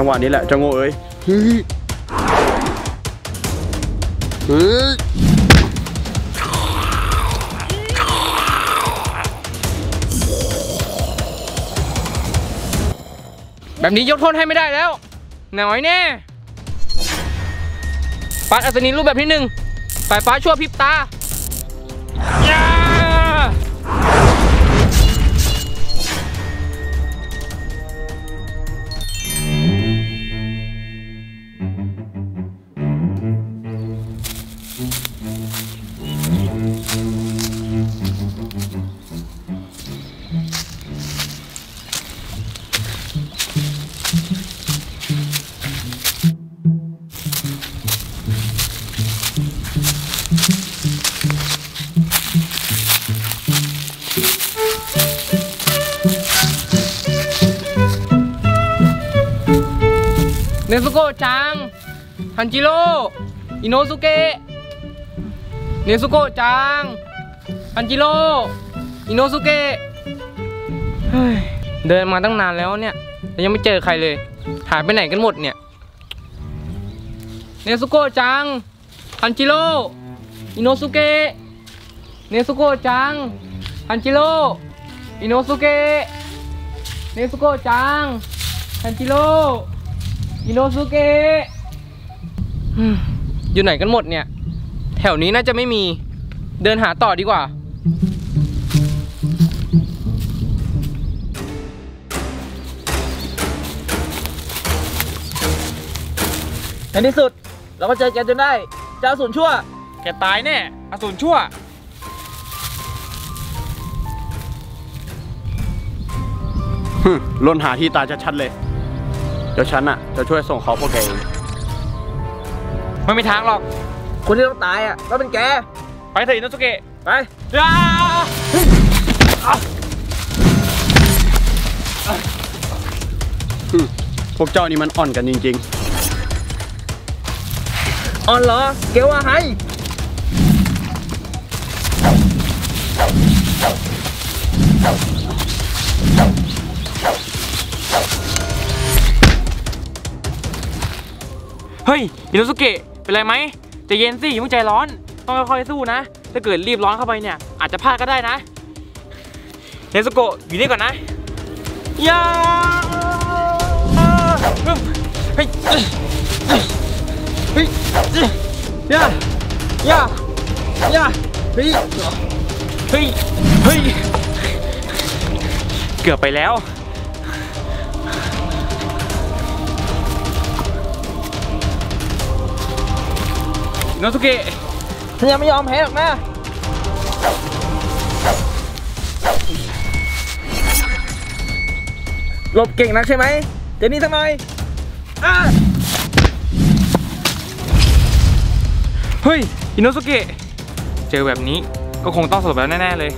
จังหวะนี้แหละเจ้าโง่เอ้ยแบบนี้ยกโทษให้ไม่ได้แล้วหน่อยแน่ปาดอัศนีรูปแบบที่หนึ่งสายฟ้าชั่วพริบตาเนซุโกะจัง ฮันจิโร่ อิโนสุเกะ เนซุโกะจัง ฮันจิโร่ อิโนสุเกะ เดินมาตั้งนานแล้วเนี่ยแต่ยังไม่เจอใครเลยหายไปไหนกันหมดเนี่ย เนซุโกะจัง ฮันจิโร่ อิโนสุเกะ เนซุโกะจัง ฮันจิโร่ อิโนสุเกะ เนซุโกะจัง ฮันจิโร่อิโนสุเกะอยู่ไหนกันหมดเนี่ยแถวนี้น่าจะไม่มีเดินหาต่อดีกว่าในที่สุดเราก็เจอแกจนได้เจ้าอสูรชั่วแกตายแน่อสูรชั่วล้นหาที่ตายชัดๆเลยเดี๋ยวฉันอ่ะจะช่วยส่งเขาพวกแกเองไม่มีทางหรอกคนที่ต้องตายอ่ะก็เป็นแกไปเถอะอิโนสุเกะไปพวกเจ้านี่มันอ่อนกันจริงๆอ่อนเหรอแกว่าไงเฮ้ยอิโนสุเกะเป็นไรไหมใจเย็นสิอย่าใจร้อนต้องค่อยๆสู้นะถ้าเกิดรีบร้อนเข้าไปเนี่ยอาจจะพลาดก็ได้นะเนซุโกะอยู่นี่ก่อนนะยาเฮ้ยเฮ้ยยายายาเฮ้ยเฮ้ยเฮ้ยเกือบไปแล้วอิโนสุเกะฉันยังไม่ยอมแพ้หรอกนะหลบเก่งนักใช่ไหมเจนี่สักหน่อยเฮ้ยอิโนสุเกะเจอแบบนี้ก็คงต้องสลบแล้วแน่ๆเลย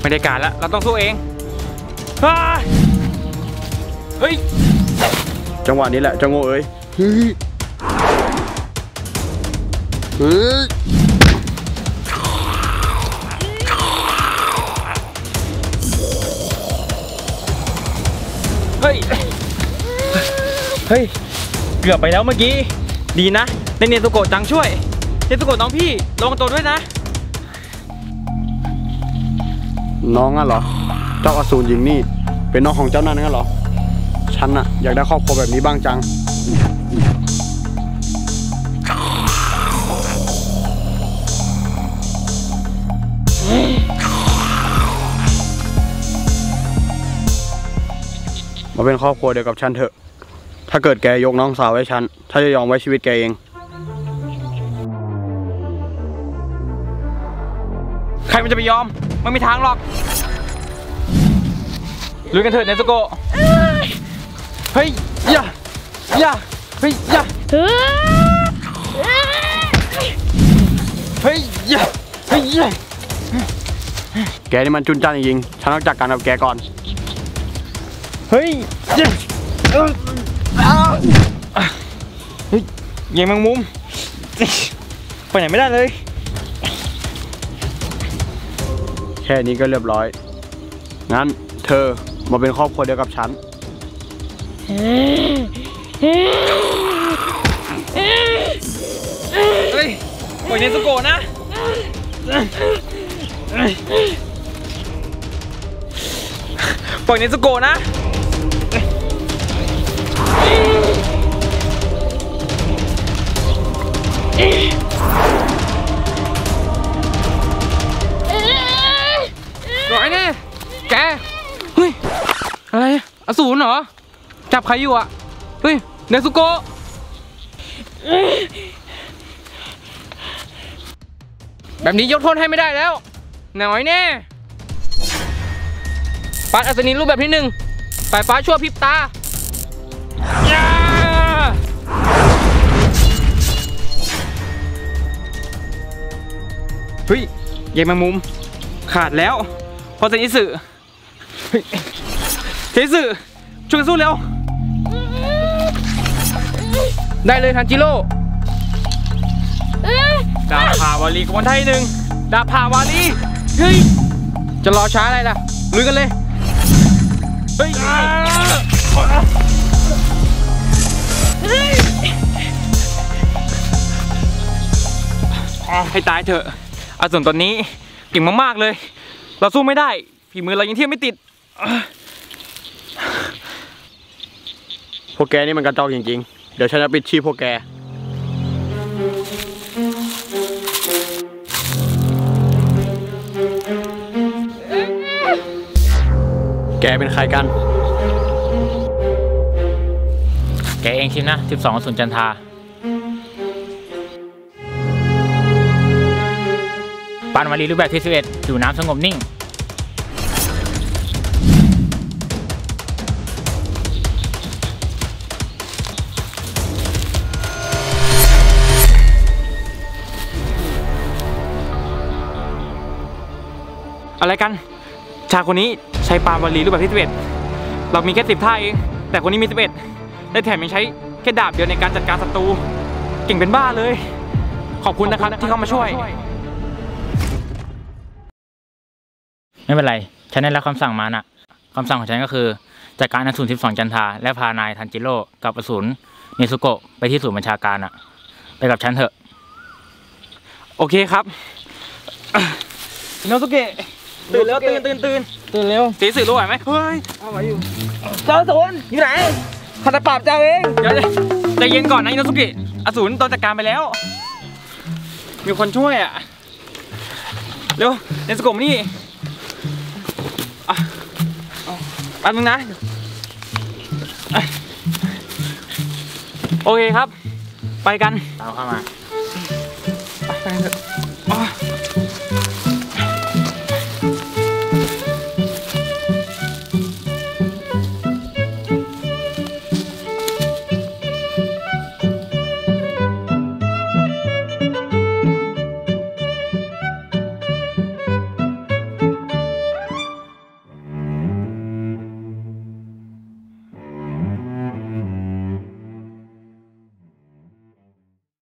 ไม่ได้การแล้วเราต้องสู้เองเฮ้ยจังหวะนี้แหละเจ้าโง่เอ้ยเฮ้ยเฮ้ยเกือบไปแล้วเมื่อกี้ดีนะได้เนซุโกะจังช่วยเนซุโกะน้องพี่ลงตัวด้วยนะน้องอ่ะเหรอเจ้าอสูรหญิงนี่เป็นน้องของเจ้านั่นงั้นเหรอฉันอะอยากได้ครอบครัวแบบนี้บ้างจังมาเป็นครอบครัวเดียวกับฉันเถอะถ้าเกิดแกยกน้องสาวไว้ฉันถ้าจะยอมไว้ชีวิตแกเองใครมันจะไปยอมไม่มีทางหรอกลุยกันเถิดเนซุโกะเฮ้ยย่าย่าเฮ้ยย่าเฮ้ยย่าเฮ้ยย่าแกนี่มันจุนจ้านจริงๆฉันต้องจัดการกับแกก่อนเฮ้ยยังแมงมุมไปไหนไม่ได้เลยแค่นี้ก็เรียบร้อยงั้นเธอมาเป็นครอบครัวเดียวกับฉัน เฮ้ยปล่อยเนซุโกะนะปล่อยเนซุโกะนะร้อยแน่แกเฮ้ยอะไรอสูรเหรอจับใครอยู่อ่ะเฮ้ยเนซุโกะแบบนี้ยกโทษให้ไม่ได้แล้วหน่อยแน่ปัดอัศนีรูปแบบที่หนึ่งสายฟ้าชั่วพริบตาเฮ้ยใหญ่แมงมุมขาดแล้วพอเซนิสึเซนิสึช่วยสู้เร็วได้เลยทันจิโร่ดาบผ่าวารีกวนไทยหนึ่งดาบผ่าวารีเฮ้ยจะรอช้าอะไรล่ะลุยกันเลยเฮ้ยให้ตายเถอะอสูรตอนนี้เก่งมากๆเลยเราสู้ไม่ได้ฝีมือเรายังเทียบไม่ติดพวกแกนี่มันกระจอกจริงๆเดี๋ยวฉันจะปิดชีพพวกแกแกเป็นใครกันแกเองชิมนะ12อสูรจันทาปานวารีรูปแบบที่11อยู่น้ำสงบนิ่งอะไรกันชายคนนี้ใช้ปานวารีรูปแบบที่11เรามีแค่10ท่าเองแต่คนนี้มี11และแถมยังใช้แค่ดาบเดียวในการจัดการศัตรูเก่งเป็นบ้าเลยขอบคุณนะครับที่เข้ามาช่วยไม่เป็นไรฉันได้รับคำสั่งมานะคำสั่งของฉันก็คือจัดการอสูร12จันทาและพานายทันจิโร่กับอสูรเนซุโกะไปที่ศูนย์บัญชาการอะไปกับฉันเถอะโอเคครับเนซุเกะตื่นแล้วตื่นเร็วสีสื่อรู้ไหวไหมเฮ้ยเอาไหวอยู่เจ้าอสูรอยู่ไหนขันตะปราบเจ้าเองเดี๋ยวใจเย็นก่อนนะเนซุเกะอสูรโดนจัดการไปแล้วมีคนช่วยอะเร็วเนซุโกะนี่แป๊บนึงนะโอเคครับไปกันตามเข้ามา